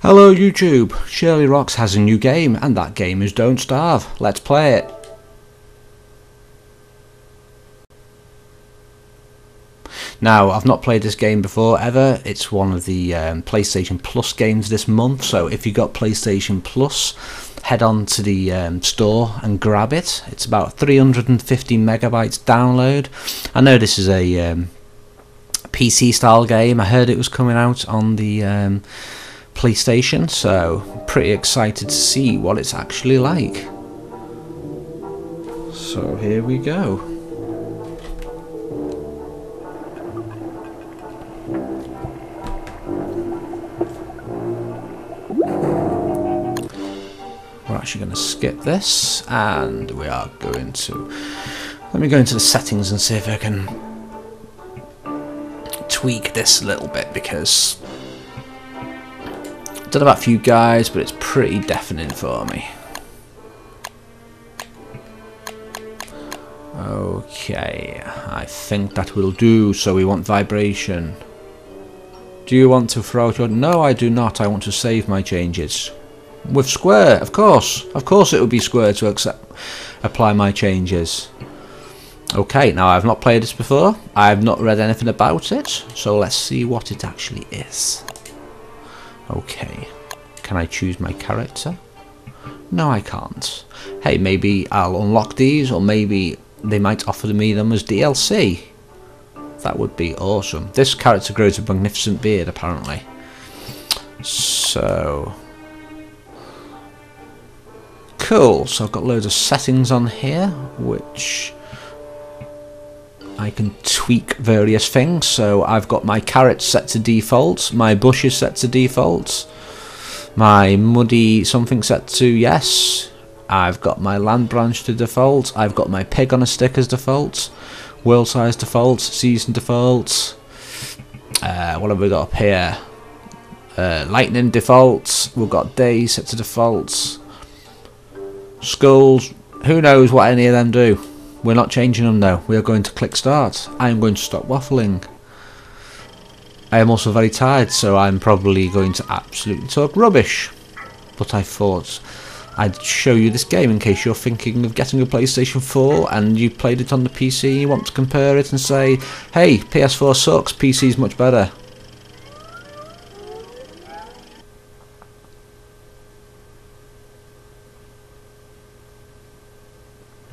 Hello YouTube, Shirley Rocks has a new game, and that game is Don't Starve. Let's play it. Now, I've not played this game before ever. It's one of the PlayStation Plus games this month, so if you got PlayStation Plus, head on to the store and grab it. It's about 350 megabytes download. I know this is a PC style game. I heard it was coming out on the PlayStation, so pretty excited to see what it's actually like. So here we go. We're actually going to skip this and we are going to... Let me go into the settings and see if I can tweak this a little bit, because I don't know about a few guys, but it's pretty deafening for me. Okay, I think that will do. So we want vibration. Do you want to throw out your... No, I do not. I want to save my changes. With square, of course. Of course it would be square to apply my changes. Okay, now I've not played this before. I've not read anything about it. So let's see what it actually is. Okay, can I choose my character? No, I can't. Hey, maybe I'll unlock these, or maybe they might offer me them as DLC. That would be awesome. This character grows a magnificent beard, apparently. So... cool, so I've got loads of settings on here, which... I can tweak various things. So I've got my carrots set to default, my bushes set to default, my muddy something set to yes, I've got my land branch to default, I've got my pig on a stick as default, world size default, season default, what have we got up here, lightning default, we've got day set to default, skulls, who knows what any of them do. We're not changing them though. We are going to click start. I am going to stop waffling. I am also very tired, so I'm probably going to absolutely talk rubbish. But I thought I'd show you this game in case you're thinking of getting a PlayStation 4 and you played it on the PC and you want to compare it and say, hey, PS4 sucks, PC's much better.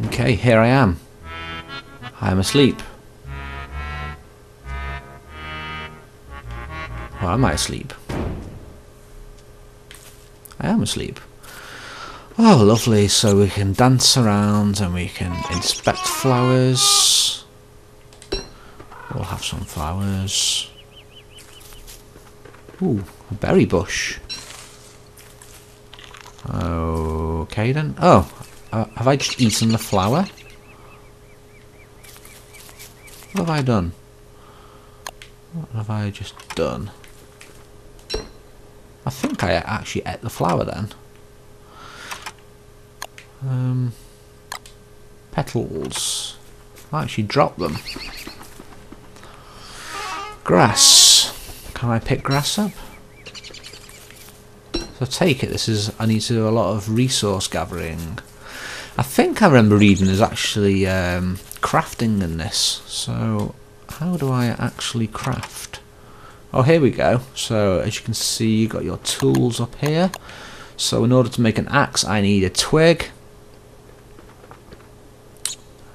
Okay, here I am. I am asleep. Or am I asleep? I am asleep. Oh, lovely. So we can dance around and we can inspect flowers. We'll have some flowers. Ooh, a berry bush. Okay then. Oh. Have I just eaten the flower? What have I done? What have I just done? I think I actually ate the flower then. Petals. I actually dropped them. Grass. Can I pick grass up? So take it, this is... I need to do a lot of resource gathering. I think I remember reading there's actually crafting in this, so how do I actually craft? Oh, here we go. So as you can see, you got your tools up here. So in order to make an axe, I need a twig,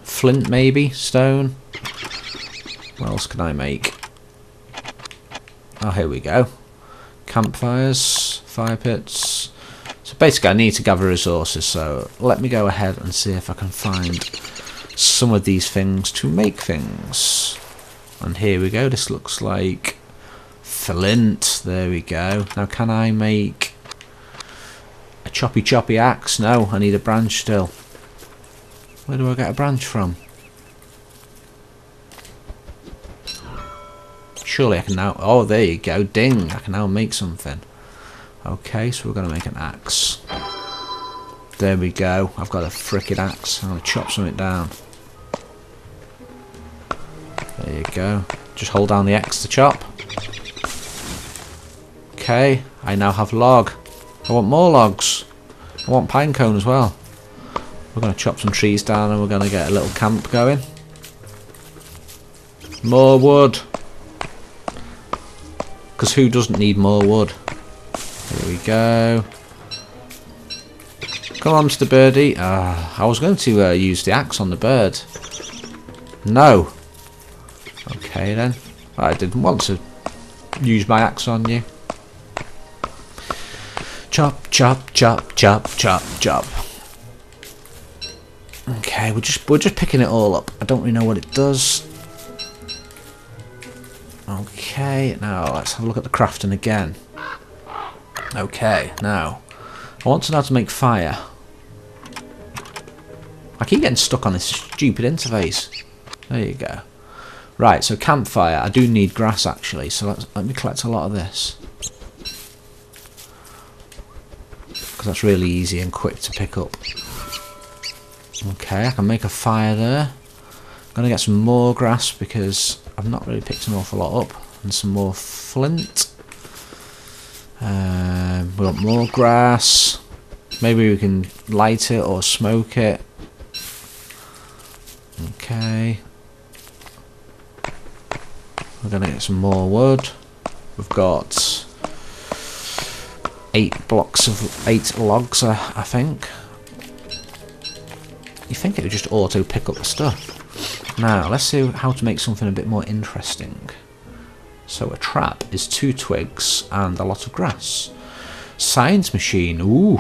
flint maybe, stone. What else can I make? Oh, here we go. Campfires, fire pits. So basically I need to gather resources, so let me go ahead and see if I can find some of these things to make things. And here we go, this looks like flint, there we go. Now can I make a choppy axe? No, I need a branch still. Where do I get a branch from? Surely I can now, oh there you go, ding, I can now make something. Okay, so we're going to make an axe. There we go. I've got a frickin' axe. I'm going to chop something down. There you go. Just hold down the X to chop. Okay, I now have log. I want more logs. I want pine cone as well. We're going to chop some trees down and we're going to get a little camp going. More wood. Because who doesn't need more wood? Here we go. Come on, Mr. Birdie. I was going to use the axe on the bird. No. Okay then. I didn't want to use my axe on you. Chop, chop, chop, chop, chop, chop. Okay, we're just picking it all up. I don't really know what it does. Okay, now let's have a look at the crafting again. Okay, now I want to know how to make fire. I keep getting stuck on this stupid interface. There you go. Right, so campfire. I do need grass actually, so let me collect a lot of this. Because that's really easy and quick to pick up. Okay, I can make a fire there. I'm going to get some more grass because I've not really picked an awful lot up. And some more flint. We want more grass. Maybe we can light it or smoke it. Okay. We're going to get some more wood. We've got 8 logs, I think. You think it would just auto pick up the stuff. Now, let's see how to make something a bit more interesting. So a trap is 2 twigs and a lot of grass. Science machine, ooh.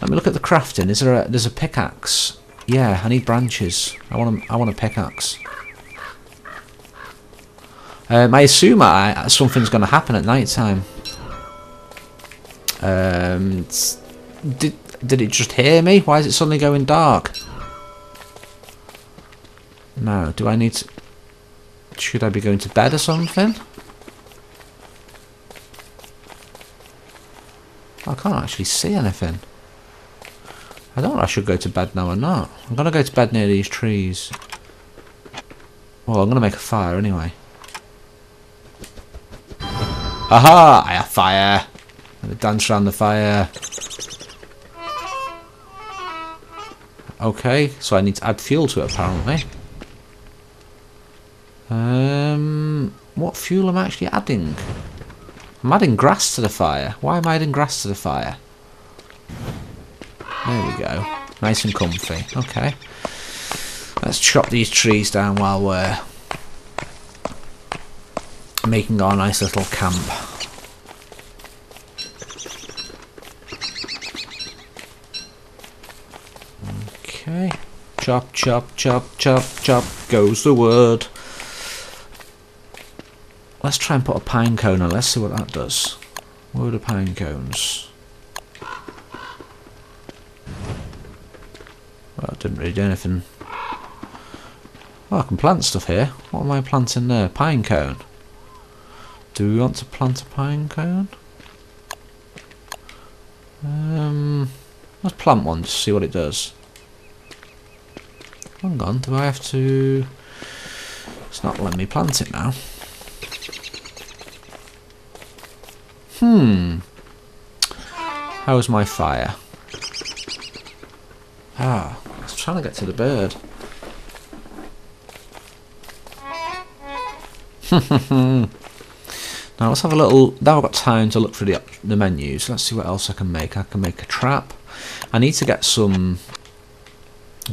Let me look at the crafting. Is there there's a pickaxe? Yeah, I need branches. I want a pickaxe. I assume something's going to happen at night time. Did it just hear me? Why is it suddenly going dark? No, do I need to... Should I be going to bed or something? I can't actually see anything. I don't know if I should go to bed now or not. I'm going to go to bed near these trees. Well, I'm going to make a fire anyway. Aha! I have fire! I'm going to dance around the fire. Okay, so I need to add fuel to it apparently. What fuel am I actually adding? I'm adding grass to the fire. Why am I adding grass to the fire? There we go. Nice and comfy. Okay. Let's chop these trees down while we're making our nice little camp. Okay. Chop, chop, chop, chop, chop goes the wood. Let's try and put a pine cone on. Let's see what that does. Where are the pine cones? Well, it didn't really do anything. Well, I can plant stuff here. What am I planting there? Pine cone. Do we want to plant a pine cone? Let's plant one to see what it does. Hang on, do I have to... It's not letting me plant it now. How's my fire? Ah, I was trying to get to the bird. Now let's have a little... Now I've got time to look through the menus. Let's see what else I can make. I can make a trap. I need to get some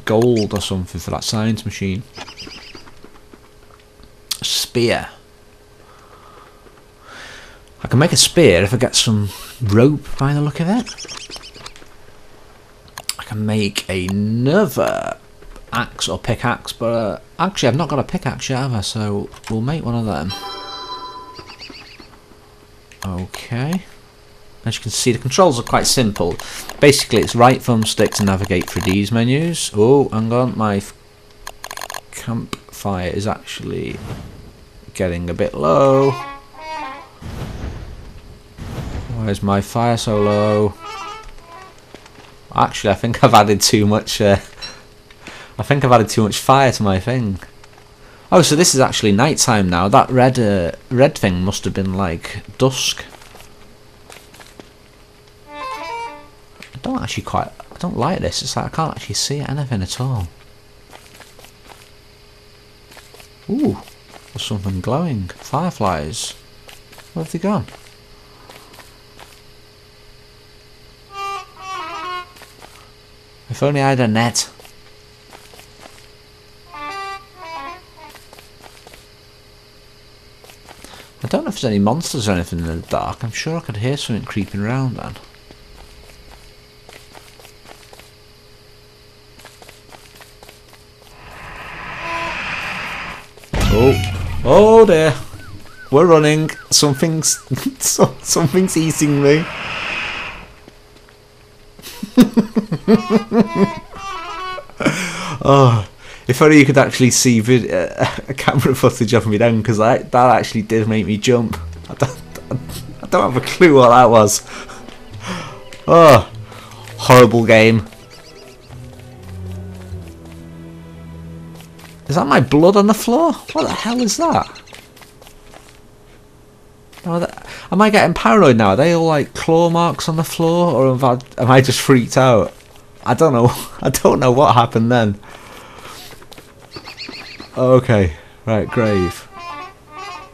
gold or something for that science machine. Spear. I can make a spear if I get some rope by the look of it. I can make another axe or pickaxe, but actually I've not got a pickaxe yet, have I? So we'll make one of them. Okay. As you can see, the controls are quite simple. Basically, it's right thumbstick to navigate through these menus. Oh, hang on, my campfire is actually getting a bit low. Why is my fire so low? Actually, I think I've added too much. I think I've added too much fire to my thing. Oh, so this is actually nighttime now. That red thing must have been like dusk. I don't like this. It's like I can't actually see anything at all. Ooh, there's something glowing. Fireflies. Where have they gone? If only I had a net. I don't know if there's any monsters or anything in the dark. I'm sure I could hear something creeping around then. Oh, oh dear. We're running. Something's eating me. Oh, if only you could actually see a camera footage of me then, because that actually did make me jump. I don't have a clue what that was. Oh, horrible game. Is that my blood on the floor? What the hell is that? Am I getting paranoid now? Are they all like claw marks on the floor, or am I just freaked out? I don't know. I don't know what happened then. Okay, right, grave.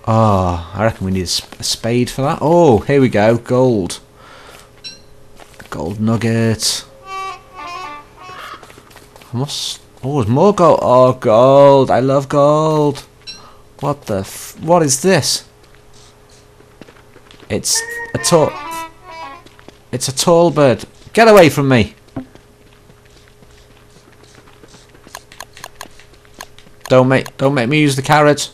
Ah, oh, I reckon we need a spade for that. Oh, here we go, gold. Gold nugget. I must. Oh, there's more gold. Oh, gold! I love gold. What the? What is this? It's a tall bird. Get away from me! Don't make me use the carrot.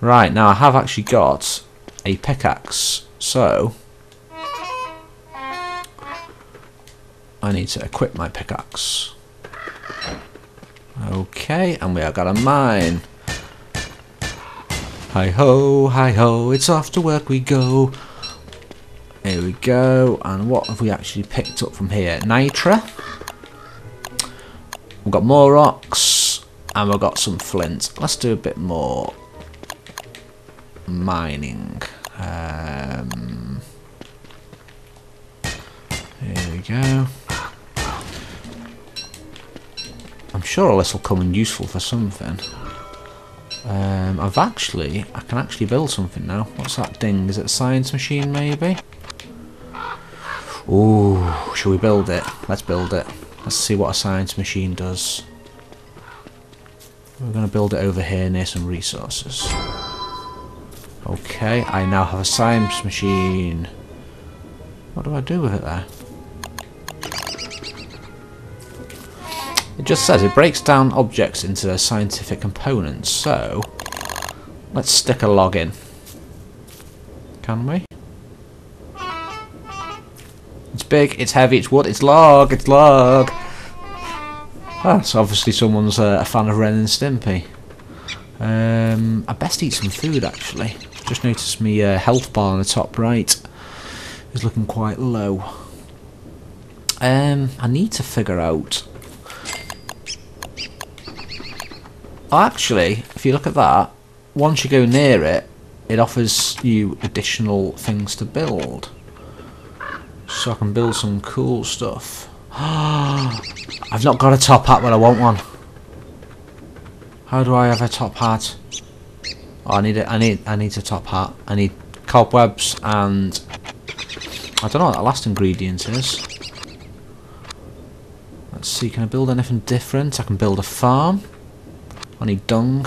Right, now I have actually got a pickaxe, so I need to equip my pickaxe. Okay, and we are gonna mine. Hi ho, it's off to work we go. Here we go, and what have we actually picked up from here? Nitra. We've got more rocks, and we've got some flint. Let's do a bit more mining. Here we go. I'm sure all this will come in useful for something. I can actually build something now. What's that ding? Is it a science machine maybe? Ooh, should we build it? Let's build it. Let's see what a science machine does. We're going to build it over here near some resources. Okay, I now have a science machine. What do I do with it there? It just says it breaks down objects into their scientific components, so let's stick a log in. Can we? It's big, it's heavy, it's wood, it's log, it's log! Ah, so obviously someone's a fan of Ren and Stimpy. I best eat some food actually. Just noticed me health bar on the top right is looking quite low. I need to figure out... Actually, if you look at that, once you go near it, it offers you additional things to build. So I can build some cool stuff. I've not got a top hat, but I want one. How do I have a top hat? Oh, I need a top hat. I need cobwebs and I don't know what that last ingredient is. Let's see, can I build anything different? I can build a farm. I need dung.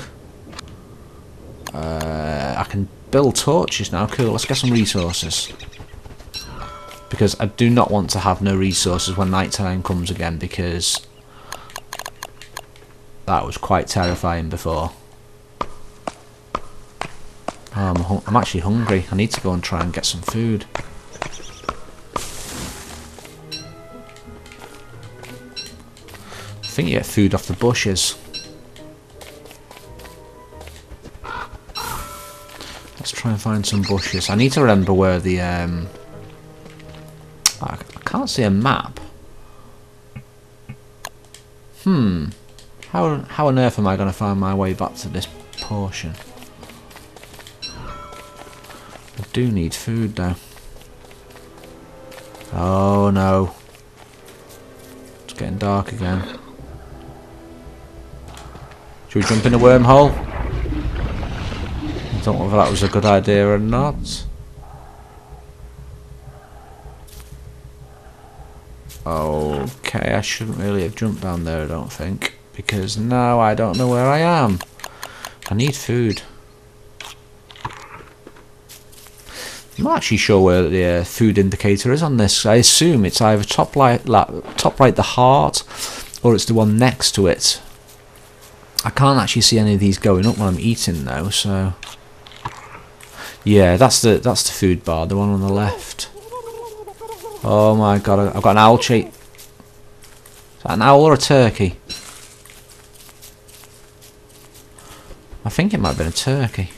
I can build torches now. Cool, let's get some resources. Because I do not want to have no resources when night time comes again, because that was quite terrifying before. Oh, I'm actually hungry. I need to go and try and get some food. I think you get food off the bushes. Let's try and find some bushes. I need to remember where the... I can't see a map. How on earth am I going to find my way back to this portion? I do need food though. Oh no. It's getting dark again. Should we jump in a wormhole? I don't know if that was a good idea or not. Okay, I shouldn't really have jumped down there, I don't think. Because now I don't know where I am. I need food. I'm not actually sure where the food indicator is on this. I assume it's either top right the heart, or it's the one next to it. I can't actually see any of these going up when I'm eating though, so yeah, that's the food bar, the one on the left. Oh my god, I've got an owl cheat. Is that an owl or a turkey? I think it might have been a turkey.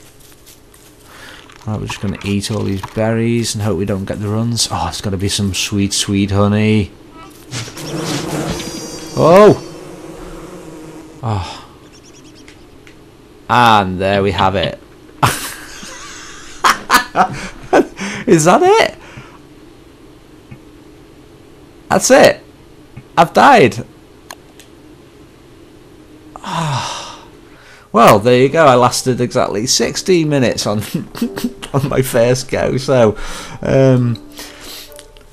Right, we're just going to eat all these berries and hope we don't get the runs. Oh, it's got to be some sweet, sweet honey. Oh! Oh. And there we have it. Is that it? That's it. I've died. Well, there you go. I lasted exactly 16 minutes on on my first go. So,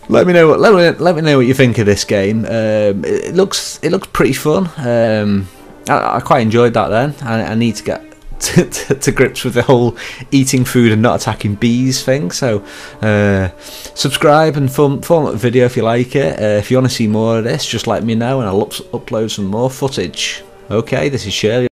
let me know what you think of this game. It looks pretty fun. I quite enjoyed that. Then I need to get to grips with the whole eating food and not attacking bees thing. So, subscribe and thumb up the video if you like it. If you want to see more of this, just let me know, and I'll upload some more footage. Okay, this is Shirley.